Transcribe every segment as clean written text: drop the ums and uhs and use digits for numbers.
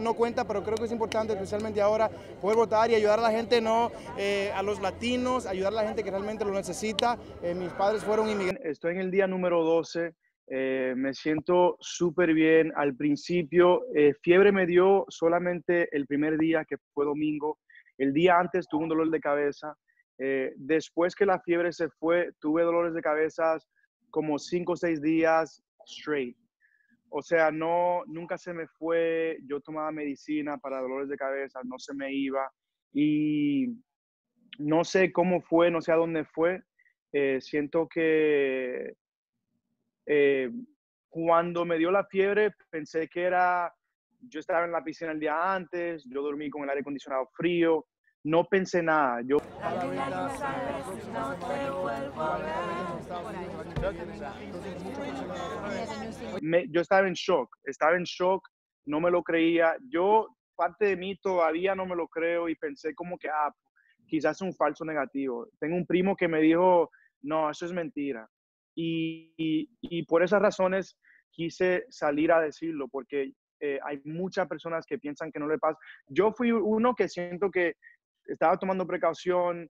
No cuenta, pero creo que es importante, especialmente ahora, poder votar y ayudar a la gente, no a los latinos, ayudar a la gente que realmente lo necesita. Mis padres fueron inmigrantes. Estoy en el día número 12, me siento súper bien. Al principio, fiebre me dio solamente el primer día, que fue domingo. El día antes tuve un dolor de cabeza. Después que la fiebre se fue, tuve dolores de cabeza como 5 o 6 días straight. O sea, nunca se me fue. Yo tomaba medicina para dolores de cabeza, no se me iba. Y no sé cómo fue, no sé a dónde fue. Siento que cuando me dio la fiebre, pensé que era... Yo estaba en la piscina el día antes, yo dormí con el aire acondicionado frío, no pensé nada. Yo... yo estaba en shock, no me lo creía. Yo, parte de mí, todavía no me lo creo y pensé como que, quizás es un falso negativo. Tengo un primo que me dijo, no, eso es mentira. Y por esas razones quise salir a decirlo, porque hay muchas personas que piensan que no le pasa. Yo fui uno que siento que estaba tomando precaución,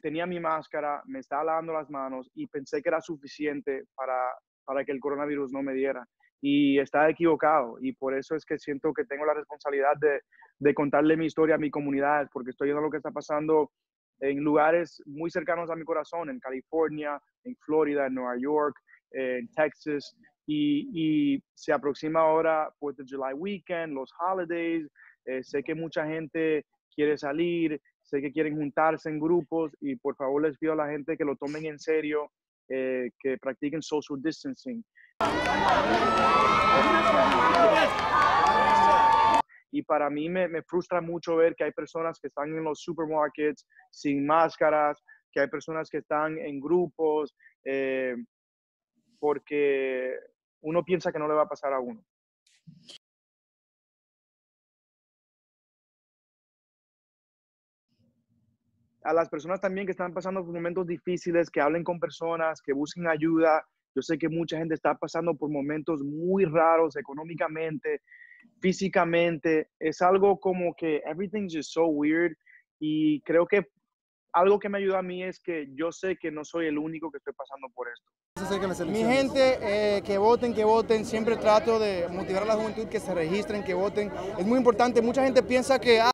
tenía mi máscara, me estaba lavando las manos y pensé que era suficiente para que el coronavirus no me diera. Y estaba equivocado, y por eso es que siento que tengo la responsabilidad de contarle mi historia a mi comunidad, porque estoy viendo lo que está pasando en lugares muy cercanos a mi corazón, en California, en Florida, en Nueva York, en Texas, y se aproxima ahora 4th of July weekend, los holidays. Sé que mucha gente quiere salir, sé que quieren juntarse en grupos, y por favor les pido a la gente que lo tomen en serio, que practiquen social distancing. Y para mí me frustra mucho ver que hay personas que están en los supermarkets sin máscaras, que hay personas que están en grupos, porque uno piensa que no le va a pasar a uno. A las personas también que están pasando por momentos difíciles, que hablen con personas, que busquen ayuda. Yo sé que mucha gente está pasando por momentos muy raros económicamente, físicamente. Es algo como que everything's just so weird. Y creo que algo que me ayuda a mí es que yo sé que no soy el único que estoy pasando por esto. Mi gente, que voten. Siempre trato de motivar a la juventud que se registren, que voten. Es muy importante. Mucha gente piensa que...